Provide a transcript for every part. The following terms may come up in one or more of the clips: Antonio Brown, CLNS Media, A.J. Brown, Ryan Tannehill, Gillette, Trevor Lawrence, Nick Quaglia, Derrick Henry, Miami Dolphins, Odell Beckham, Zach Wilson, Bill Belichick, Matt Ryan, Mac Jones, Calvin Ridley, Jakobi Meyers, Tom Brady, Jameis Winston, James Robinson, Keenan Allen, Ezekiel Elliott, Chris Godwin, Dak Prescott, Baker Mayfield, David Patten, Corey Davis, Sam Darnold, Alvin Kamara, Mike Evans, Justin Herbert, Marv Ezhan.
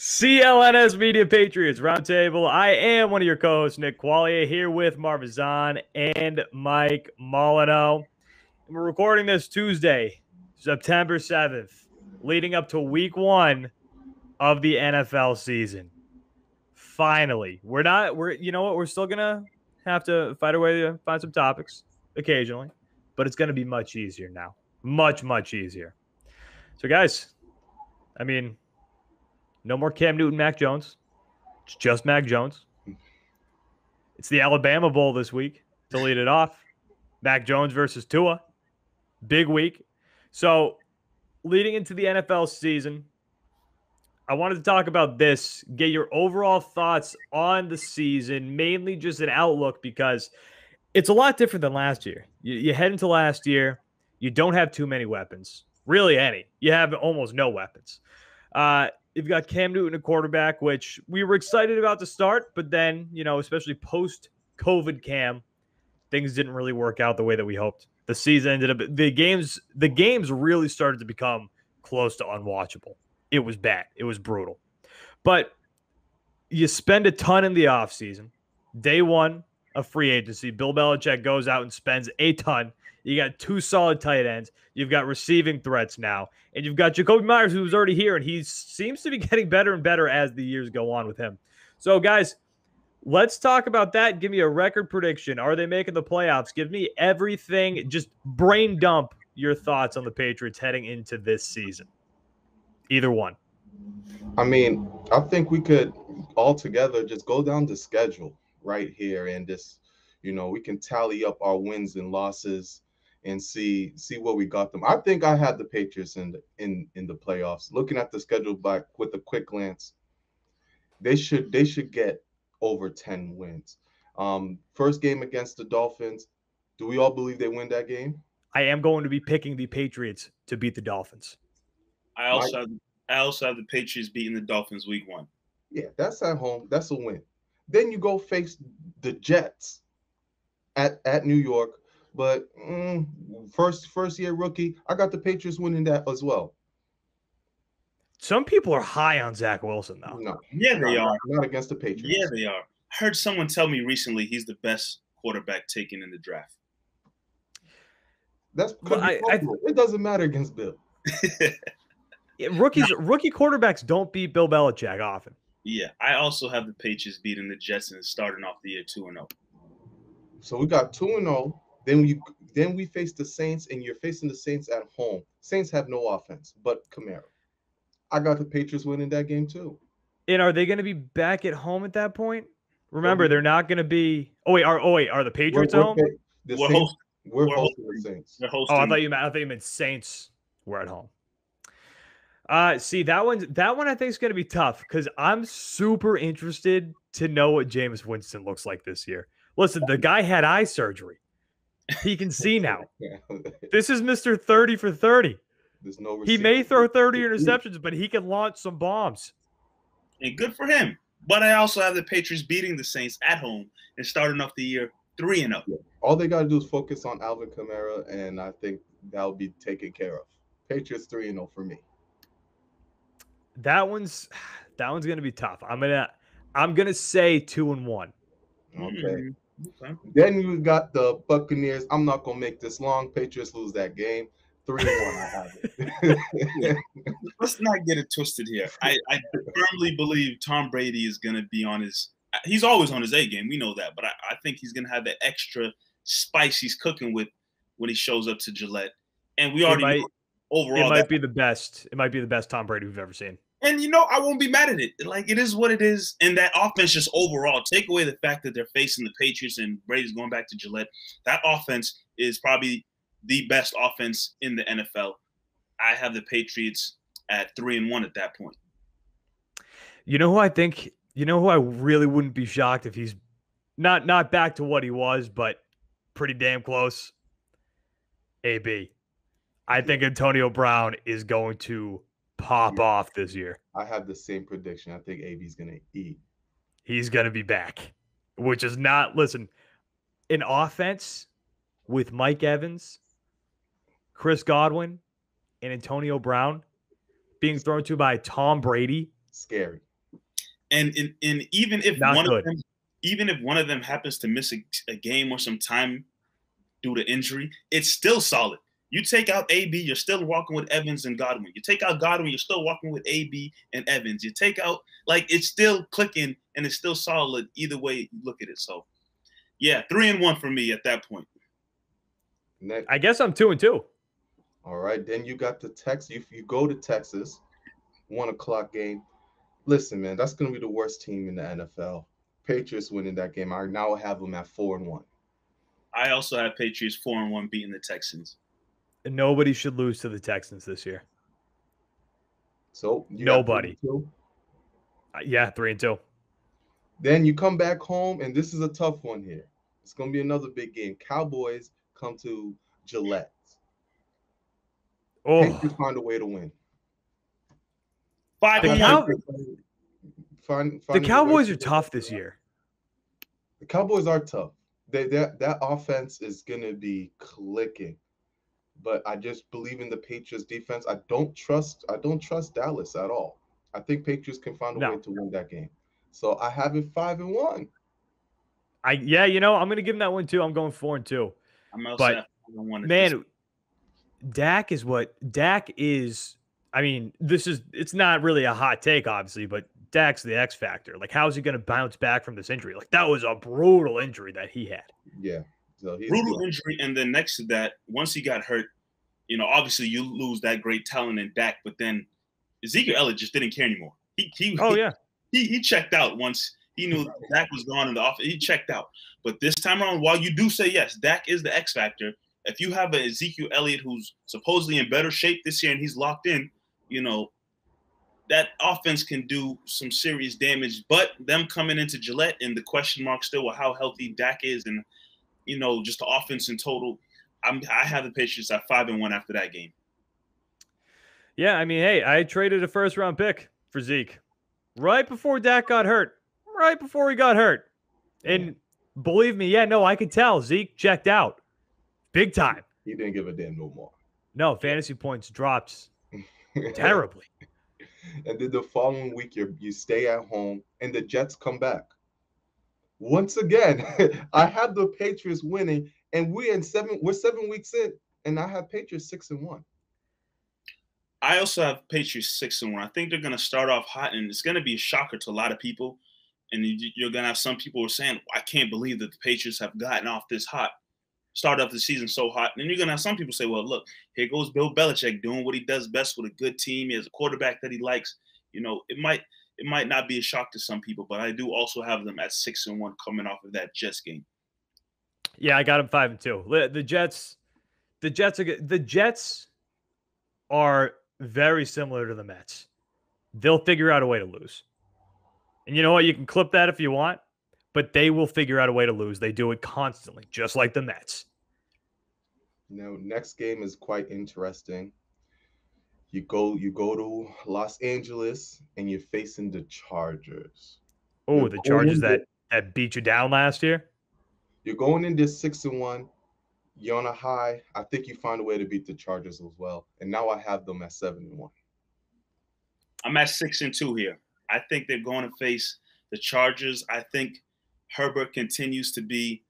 CLNS Media Patriots Roundtable. I am one of your co-hosts, Nick Quaglia, here with Marv Ezhan and Mike Molyneux. We're recording this Tuesday, September 7th, leading up to week one of the NFL season. Finally. We're still gonna have to fight our way to find some topics occasionally, but it's gonna be much easier now. Much, much easier. So guys, I mean, no more Cam Newton, Mac Jones. It's just Mac Jones. It's the Alabama Bowl this week to lead it off. Mac Jones versus Tua. Big week. So leading into the NFL season, I wanted to talk about this, get your overall thoughts on the season, mainly just an outlook because it's a lot different than last year. You head into last year, you don't have too many weapons, really any. You have almost no weapons. You've got Cam Newton, a quarterback, which we were excited about to start, but then, you know, especially post-COVID Cam, things didn't really work out the way that we hoped. The season ended up, the games really started to become close to unwatchable. It was bad. It was brutal. But you spend a ton in the offseason. Day one of free agency, Bill Belichick goes out and spends a ton. You got two solid tight ends. You've got receiving threats now. And you've got Jakobi Meyers, who's already here, and he seems to be getting better and better as the years go on with him. So, guys, let's talk about that. Give me a record prediction. Are they making the playoffs? Give me everything. Just brain dump your thoughts on the Patriots heading into this season. Either one. I mean, I think we could all together just go down the schedule right here and just, you know, we can tally up our wins and losses and see what we got them. I think I had the Patriots in the playoffs. Looking at the schedule by with a quick glance, they should get over 10 wins. First game against the Dolphins. Do we all believe they win that game? I am going to be picking the Patriots to beat the Dolphins. I also have the Patriots beating the Dolphins week one. Yeah, that's at home. That's a win. Then you go face the Jets at New York. But first-year rookie, I got the Patriots winning that as well. Some people are high on Zach Wilson, though. No. Yeah, they are. Not against the Patriots. Yeah, they are. I heard someone tell me recently he's the best quarterback taken in the draft. That's it doesn't matter against Bill. Yeah, rookie quarterbacks don't beat Bill Belichick often. Yeah, I also have the Patriots beating the Jets and starting off the year 2-0. So we got 2-0. Then we face the Saints, and you're facing the Saints at home. Saints have no offense, but Kamara. I got the Patriots winning that game too. And are they going to be back at home at that point? Remember, they're not going to be. Are the Patriots at home? We're hosting the Saints. Oh, I thought you meant Saints were at home. See, that one I think is going to be tough because I'm super interested to know what Jameis Winston looks like this year. Listen, the guy had eye surgery. He can see now. This is Mr. 30 for 30. There's no receiver. He may throw 30 interceptions, but he can launch some bombs. And good for him. But I also have the Patriots beating the Saints at home and starting off the year 3-0. All they got to do is focus on Alvin Kamara, and I think that'll be taken care of. Patriots 3-0 for me. That one's going to be tough. I'm going to say 2-1. Okay. Okay. Then you got the Buccaneers. I'm not gonna make this long. Patriots lose that game, 3-1. I have it. Let's not get it twisted here. I firmly believe Tom Brady is gonna be on his. He's always on his A game. We know that, but I think he's gonna have that extra spice he's cooking with when he shows up to Gillette. And we already know overall. It might be the best Tom Brady we've ever seen. And, you know, I won't be mad at it. Like, it is what it is. And that offense just overall, take away the fact that they're facing the Patriots and Brady's going back to Gillette, that offense is probably the best offense in the NFL. I have the Patriots at 3-1 at that point. You know who I really wouldn't be shocked if he's not back to what he was, but pretty damn close? AB. I think Antonio Brown is going to pop off this year. I have the same prediction. I think AB's going to eat. He's going to be back, which is not, listen, an offense with Mike Evans, Chris Godwin, and Antonio Brown being thrown to by Tom Brady. Scary. And even if one of them happens to miss a game or some time due to injury, it's still solid. You take out AB, you're still walking with Evans and Godwin. You take out Godwin, you're still walking with AB and Evans. You take out, like, it's still clicking and it's still solid either way you look at it. So, yeah, 3-1 for me at that point. Next. I guess I'm 2-2. All right, then you got the Texas. If you go to Texas, 1:00 game. Listen, man, that's going to be the worst team in the NFL. Patriots winning that game. I now have them at 4-1. I also have Patriots 4-1 beating the Texans. And nobody should lose to the Texans this year. So nobody. 3-2. Yeah, 3-2. Then you come back home, and this is a tough one here. It's going to be another big game. Cowboys come to Gillette. Oh, Patriots find a way to win. 5-1. The Cowboys are tough this year. The Cowboys are tough. That offense is going to be clicking. But I just believe in the Patriots defense. I don't trust Dallas at all. I think Patriots can find a way to win that game. So I have it 5-1. I'm going to give them that one too. I'm going 4-2. I'm also at 5-1. Man, Dak is. I mean, it's not really a hot take, obviously, but Dak's the X factor. Like, how is he going to bounce back from this injury? Like, that was a brutal injury that he had. Yeah. So brutal injury, and then next to that, once he got hurt, obviously you lose that great talent in Dak, but then Ezekiel Elliott just didn't care anymore. He checked out once he knew Dak was gone in the offense. He checked out. But this time around, while you do say yes, Dak is the X factor, if you have an Ezekiel Elliott who's supposedly in better shape this year and he's locked in, that offense can do some serious damage. But them coming into Gillette and the question mark still with how healthy Dak is and just the offense in total. I have the Patriots at 5-1 after that game. Yeah, I mean, hey, I traded a first-round pick for Zeke right before Dak got hurt, right before he got hurt. And believe me, I could tell Zeke checked out big time. He didn't give a damn no more. No, fantasy points dropped terribly. And then the following week, you stay at home, and the Jets come back. Once again, I have the Patriots winning, and we're 7 weeks in, and I have Patriots 6-1. I also have Patriots 6-1. I think they're going to start off hot, and it's going to be a shocker to a lot of people. And you're going to have some people who are saying, I can't believe that the Patriots have gotten off this hot, started off the season so hot. And then you're going to have some people say, well, look, here goes Bill Belichick doing what he does best with a good team. He has a quarterback that he likes. It might not be a shock to some people, but I do also have them at 6-1 coming off of that Jets game. Yeah, I got them 5-2. The Jets are very similar to the Mets. They'll figure out a way to lose. And you know what? You can clip that if you want, but they will figure out a way to lose. They do it constantly, just like the Mets. Now, next game is quite interesting. You go to Los Angeles, and you're facing the Chargers. Oh, the Chargers that beat you down last year? You're going in this 6-1. You're on a high. I think you find a way to beat the Chargers as well. And now I have them at 7-1. I'm at 6-2 here. I think they're going to face the Chargers. I think Herbert continues to be,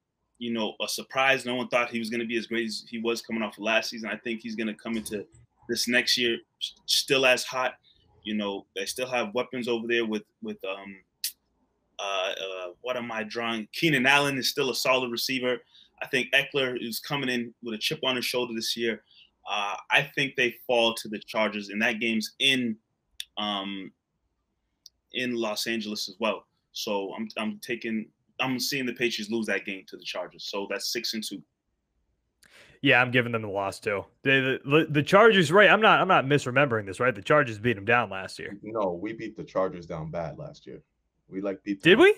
a surprise. No one thought he was going to be as great as he was coming off last season. I think he's going to come into this next year still as hot. They still have weapons over there with Keenan Allen is still a solid receiver. I think Ekeler is coming in with a chip on his shoulder this year. I think they fall to the Chargers, and that game's in Los Angeles as well. So I'm seeing the Patriots lose that game to the Chargers. So that's 6-2. Yeah, I'm giving them the loss too. The Chargers, right? I'm not misremembering this, right? The Chargers beat them down last year. No, we beat the Chargers down bad last year. We beat them. Did we?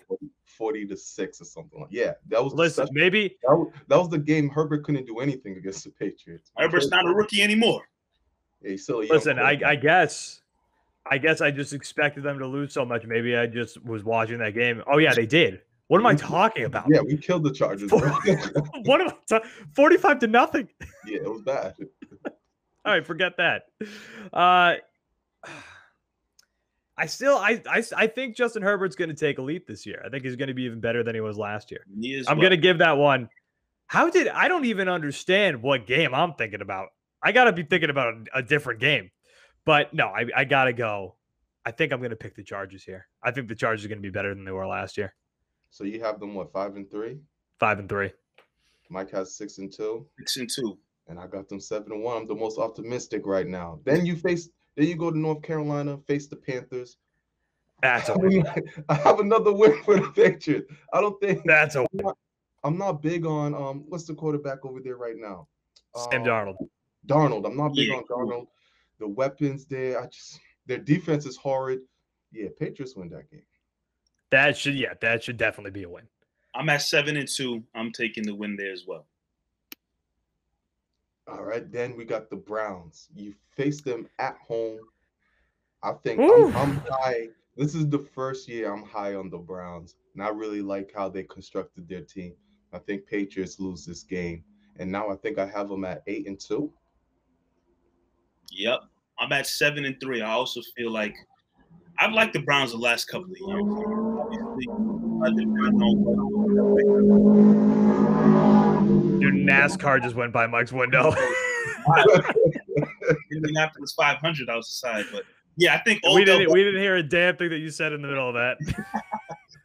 40-6 or something like that. Yeah, that was. Listen, maybe that was the game Herbert couldn't do anything against the Patriots. Herbert's not a rookie anymore. Hey, so listen, I guess I just expected them to lose so much. Maybe I just was watching that game. Oh yeah, they did. What am I talking about? Yeah, we killed the Chargers. What am I 45-0. Yeah, it was bad. All right, forget that. I think Justin Herbert's going to take a leap this year. I think he's going to be even better than he was last year. I'm going to give that one. I don't even understand what game I'm thinking about. I got to be thinking about a different game. But no, I got to go. I think I'm going to pick the Chargers here. I think the Chargers are going to be better than they were last year. So you have them, what, 5-3? 5-3. Mike has 6-2. 6-2. And I got them 7-1. I'm the most optimistic right now. Then you go to North Carolina, face the Panthers. That's a win. I have another win for the Patriots. I don't think that's a win. I'm not big on what's the quarterback over there right now? Sam Darnold. Darnold. I'm not big on Darnold. The weapons there. Their defense is horrid. Yeah, Patriots win that game. That should definitely be a win. I'm at 7-2. I'm taking the win there as well. All right, then we got the Browns. You face them at home. I think I'm high. This is the first year I'm high on the Browns, and I really like how they constructed their team. I think Patriots lose this game, and now I think I have them at 8-2. Yep, I'm at 7-3. I also feel like I've liked the Browns the last couple of years. Your NASCAR just went by Mike's window. Indianapolis 500 outside, but yeah, I think we didn't hear a damn thing that you said in the middle of that.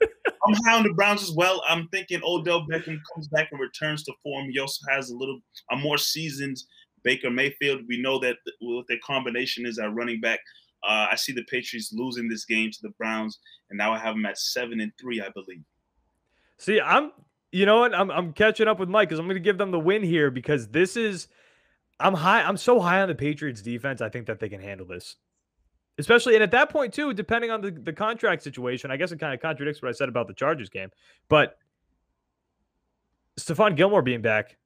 I'm high on the Browns as well. I'm thinking Odell Beckham comes back and returns to form. He also has a more seasoned Baker Mayfield. We know that what their combination is at running back. I see the Patriots losing this game to the Browns, and now I have them at 7-3, I believe. See, you know what? I'm catching up with Mike because I'm going to give them the win here because I'm high. I'm so high on the Patriots defense. I think that they can handle this, especially. And at that point too, depending on the contract situation, I guess it kind of contradicts what I said about the Chargers game, but Stephon Gilmore being back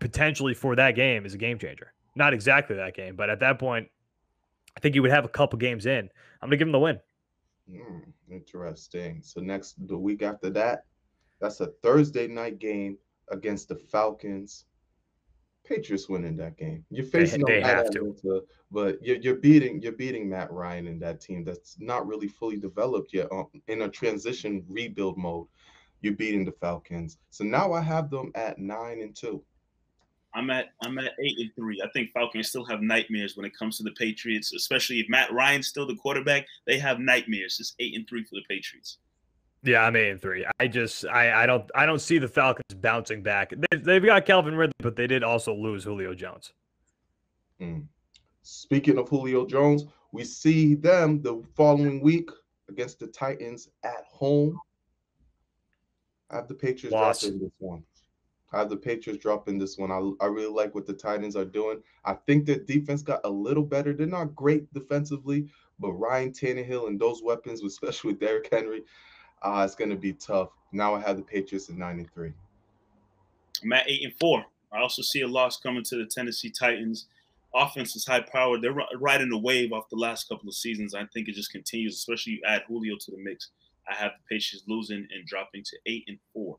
potentially for that game is a game changer. Not exactly that game, but at that point, I think you would have a couple games in. I'm going to give them the win. Interesting. So the week after that, that's a Thursday night game against the Falcons. Patriots winning that game. You're facing they have to, but you're beating Matt Ryan and that team that's not really fully developed yet in a transition rebuild mode. You're beating the Falcons, so now I have them at 9-2. I'm at 8-3. I think Falcons still have nightmares when it comes to the Patriots, especially if Matt Ryan's still the quarterback. They have nightmares. It's 8-3 for the Patriots. Yeah, I'm 8-3. I don't see the Falcons bouncing back. They've got Calvin Ridley, but they did also lose Julio Jones. Speaking of Julio Jones, we see them the following week against the Titans at home. I have the Patriots dropping this one. I really like what the Titans are doing. I think their defense got a little better. They're not great defensively, but Ryan Tannehill and those weapons, especially with Derrick Henry, it's going to be tough. Now I have the Patriots at 9-3. I'm at 8-4. I also see a loss coming to the Tennessee Titans. Offense is high-powered. They're riding a wave off the last couple of seasons. I think it just continues, especially you add Julio to the mix. I have the Patriots losing and dropping to 8-4.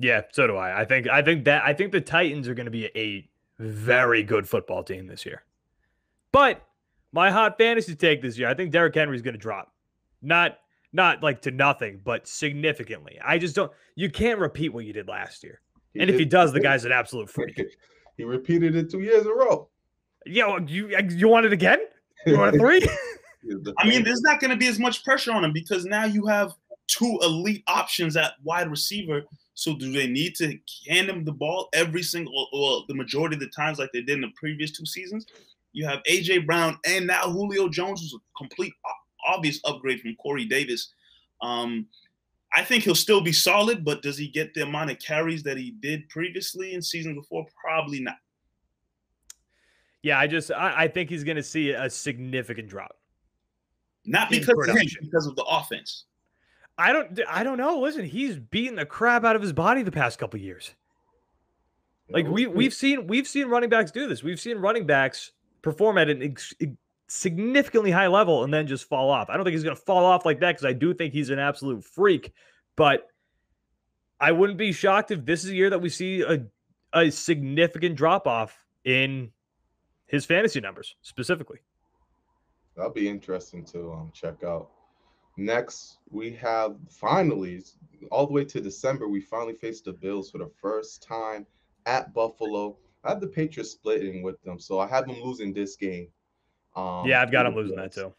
Yeah, so do I. I think the Titans are going to be a very good football team this year. But my hot fantasy take this year, I think Derrick Henry is going to drop. Not like to nothing, but significantly. I just don't – you can't repeat what you did last year. If he does, the guy's an absolute freak. He repeated it 2 years in a row. Yeah, you want it again? You want a three? I mean, there's not going to be as much pressure on him because now you have two elite options at wide receiver. So do they need to hand him the ball every single – or the majority of the times like they did in the previous two seasons? You have A.J. Brown and now Julio Jones, who's a complete obvious upgrade from Corey Davis. I think he'll still be solid, but does he get the amount of carries that he did previously in season before? Probably not. Yeah, I think he's going to see a significant drop. Not because of him, because of the offense. I don't know. Listen, he's beaten the crap out of his body the past couple of years. Like we've seen running backs do this. We've seen running backs perform at an significantly high level and then just fall off. I don't think he's going to fall off like that because I do think he's an absolute freak, but I wouldn't be shocked if this is a year that we see a significant drop-off in his fantasy numbers specifically. that'll be interesting to check out. Next, we have finally, all the way to December, we finally faced the Bills for the first time at Buffalo. I have the Patriots splitting with them, so I have them losing this game. Yeah, I've got them losing that too.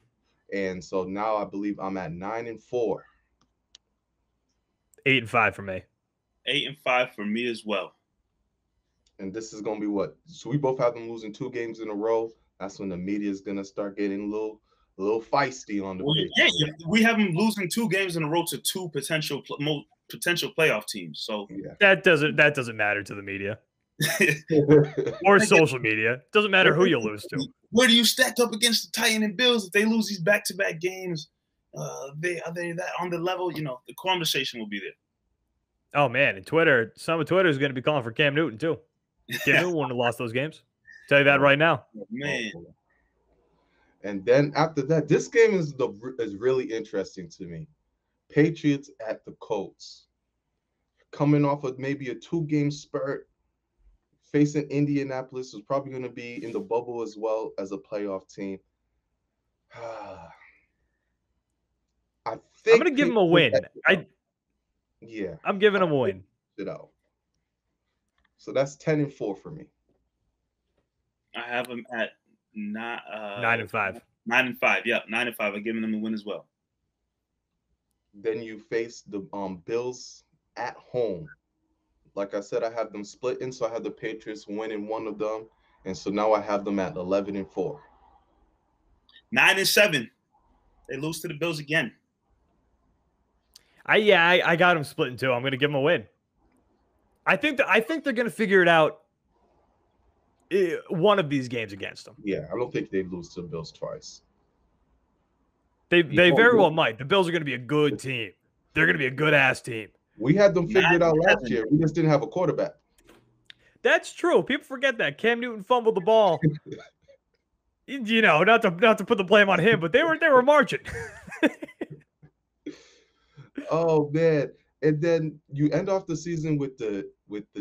And so now I believe I'm at 9-4. 8-5 for me. 8-5 for me as well. And this is going to be what? So we both have them losing two games in a row. That's when the media is going to start getting a little feisty on the pitch. Yeah, we have them losing two games in a row to two potential playoff teams. So yeah. That doesn't matter to the media or social media. Doesn't matter who you lose to. Where do you stack up against the Titans and Bills if they lose these back-to-back games? Are they that on the level? You know, the conversation will be there. Oh man, and Twitter, some of Twitter is going to be calling for Cam Newton too. Cam Newton wouldn't have lost those games. Tell you that right now, man. And then after that, this game is really interesting to me. Patriots at the Colts. Coming off of maybe a two-game spurt, facing Indianapolis, was probably going to be in the bubble as well as a playoff team. I think I'm going to give them a win. I'm giving them a win. So that's 10-4 for me. I have them at 9-5. 9-5. Yep, 9-5. I'm giving them the win as well. Then you face the Bills at home. Like I said, I have them splitting, so I have the Patriots winning one of them, and so now I have them at 11-4. 9-7. They lose to the Bills again. I got them splitting too. I'm going to give them a win. I think they're going to figure it out. One of these games against them. Yeah, I don't think they lose to the Bills twice. They very well might. The Bills are going to be a good team. They're going to be a good-ass team. We had them figured out last year. We just didn't have a quarterback. That's true. People forget that. Cam Newton fumbled the ball. You know, not to put the blame on him, but they were marching. Oh, man. And then you end off the season with the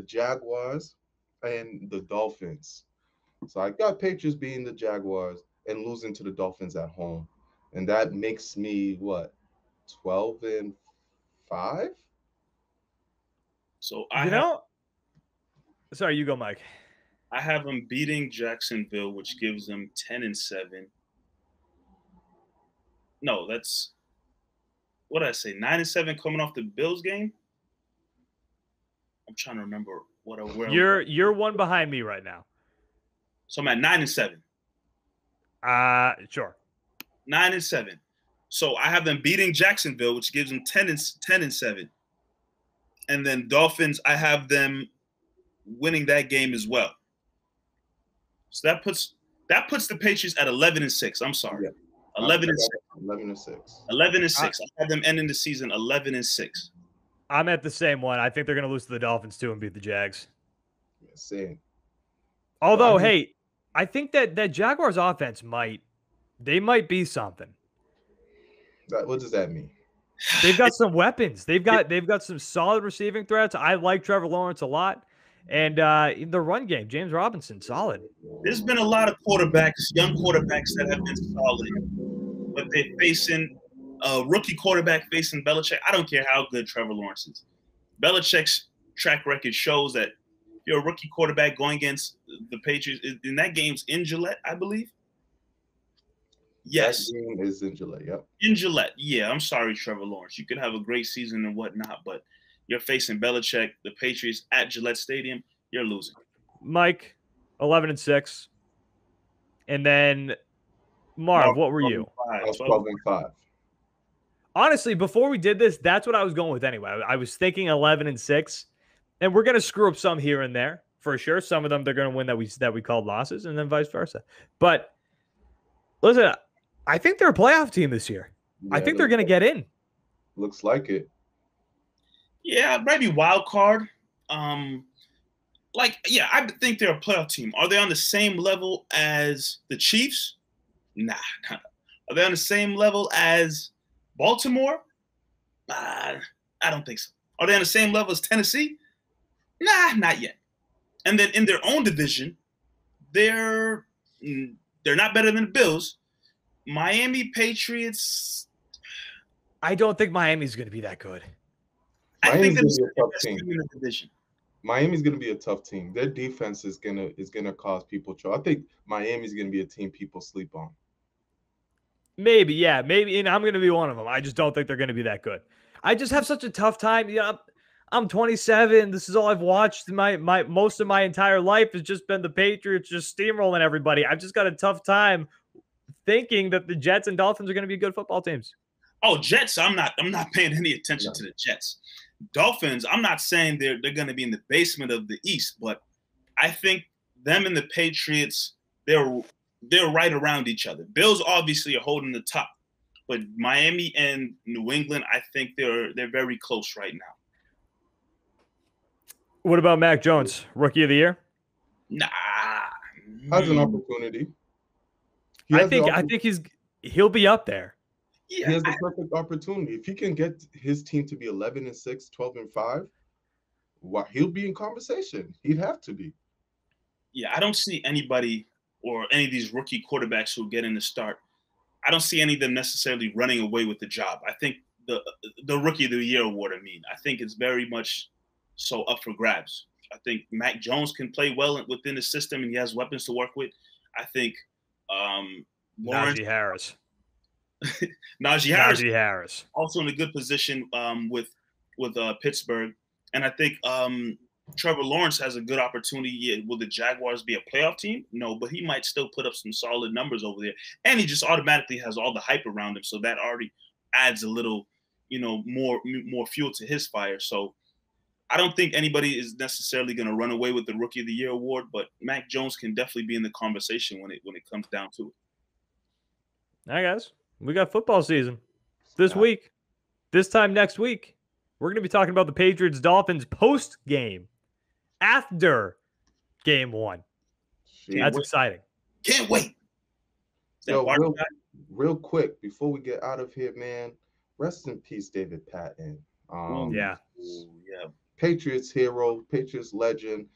Jaguars and the Dolphins. So I got Patriots being the Jaguars and losing to the Dolphins at home. And that makes me, what, 12-5? So sorry, you go, Mike. I have them beating Jacksonville, which gives them 10-7. No, that's – what did I say? 9-7 coming off the Bills game? I'm trying to remember – You're one behind me right now. So I'm at 9-7. Sure. 9-7. So I have them beating Jacksonville, which gives them 10-7. And then Dolphins, I have them winning that game as well. So that puts the Patriots at 11-6. I'm sorry. Yeah. 11-6. I have them ending the season 11-6. I'm at the same one. I think they're going to lose to the Dolphins, too, and beat the Jags. Yeah, same. Although, hey, I think that Jaguars offense might be something. What does that mean? They've got some weapons. They've got some solid receiving threats. I like Trevor Lawrence a lot. And in the run game, James Robinson, solid. There's been a lot of quarterbacks, young quarterbacks that have been solid. But they're facing a rookie quarterback facing Belichick. I don't care how good Trevor Lawrence is. Belichick's track record shows that if you're a rookie quarterback going against the Patriots, and that game's in Gillette, I believe. Yes. That game is in Gillette, yep. In Gillette, yeah. I'm sorry, Trevor Lawrence. You could have a great season and whatnot, but you're facing Belichick, the Patriots at Gillette Stadium. You're losing. Mike, 11-6. And then, Marv, what were you? 12-5. Honestly, before we did this, that's what I was going with anyway. I was thinking 11-6, and we're going to screw up some here and there for sure. Some of them they're going to win that we called losses, and then vice versa. But listen, I think they're a playoff team this year. Yeah, I think they're going to get in. Looks like it. Yeah, maybe wild card. I think they're a playoff team. Are they on the same level as the Chiefs? Nah. Are they on the same level as Baltimore? I don't think so. Are they on the same level as Tennessee? Nah, not yet. And then in their own division, they're not better than the Bills. Miami Patriots. I don't think Miami's going to be that good. Miami's going to be a tough team. In the division. Miami's going to be a tough team. Their defense is going to cause people trouble. I think Miami's going to be a team people sleep on. Maybe, yeah, maybe, and I'm going to be one of them. I just don't think they're going to be that good. I just have such a tough time. You know, I'm 27. This is all I've watched my most of my entire life has just been the Patriots just steamrolling everybody. I've just got a tough time thinking that the Jets and Dolphins are going to be good football teams. Oh, Jets! I'm not paying any attention to the Jets. Dolphins! I'm not saying they're going to be in the basement of the East, but I think them and the Patriots, they're right around each other. Bills obviously are holding the top, but Miami and New England, I think they're very close right now. What about Mac Jones, Rookie of the Year? Nah, has an opportunity. I think he'll be up there. Yeah, he has the perfect opportunity. If he can get his team to be 11-6, 12-5, well, he'll be in conversation. He'd have to be. Yeah, I don't see anybody or any of these rookie quarterbacks who get in the start. I don't see any of them necessarily running away with the job. I think the Rookie of the Year award, I think it's very much so up for grabs. I think Mac Jones can play well within the system, and he has weapons to work with. I think Lawrence, Najee Harris also in a good position with Pittsburgh, and I think Trevor Lawrence has a good opportunity. Will the Jaguars be a playoff team? No, but he might still put up some solid numbers over there, and he just automatically has all the hype around him, so that already adds a little, more fuel to his fire. So I don't think anybody is necessarily going to run away with the Rookie of the Year award, but Mac Jones can definitely be in the conversation when it comes down to it. All right, guys, we got football season this week. This time next week, we're going to be talking about the Patriots-Dolphins post-game after Game 1. That's exciting. Can't wait. Yo, real quick, before we get out of here, man, rest in peace, David Patten. Patriots hero, Patriots legend.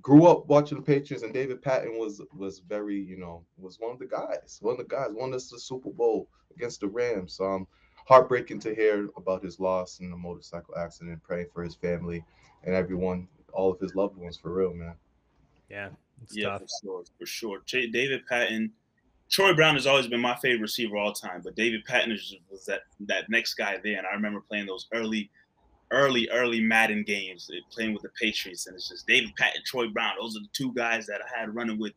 Grew up watching the Patriots, and David Patten was very, was one of the guys, won us the Super Bowl against the Rams. Heartbreaking to hear about his loss in the motorcycle accident, praying for his family and everyone, all of his loved ones, for real, man. Yeah, it's tough. For sure. David Patten, Troy Brown has always been my favorite receiver all time, but David Patten was that next guy there, and I remember playing those early Madden games, playing with the Patriots, and it's just David Patten, Troy Brown. Those are the two guys that I had running with,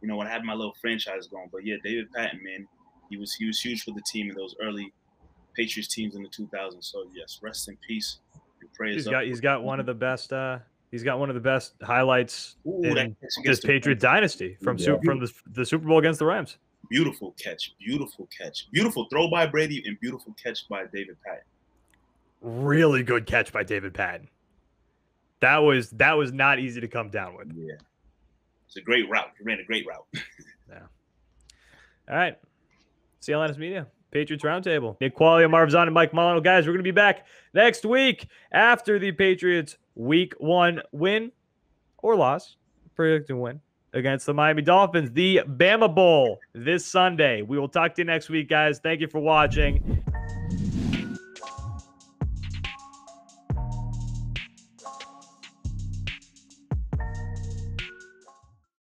when I had my little franchise going. But yeah, David Patten, man, he was huge for the team in those early Patriots teams in the 2000s. So yes, rest in peace and praise. He's got one of the best. He's got one of the best highlights in this Patriot dynasty from the Super Bowl against the Rams. Beautiful catch, beautiful throw by Brady, and beautiful catch by David Patten. Really good catch by David Patten. That was not easy to come down with. Yeah, it's a great route. He ran a great route. Yeah. All right. CLNS Media, Patriots Roundtable. Nick Quaglia, Marv Ezhan, and Mike Molyneux. Guys, we're going to be back next week after the Patriots' Week 1 win or loss, predicted win, against the Miami Dolphins. The Bama Bowl this Sunday. We will talk to you next week, guys. Thank you for watching.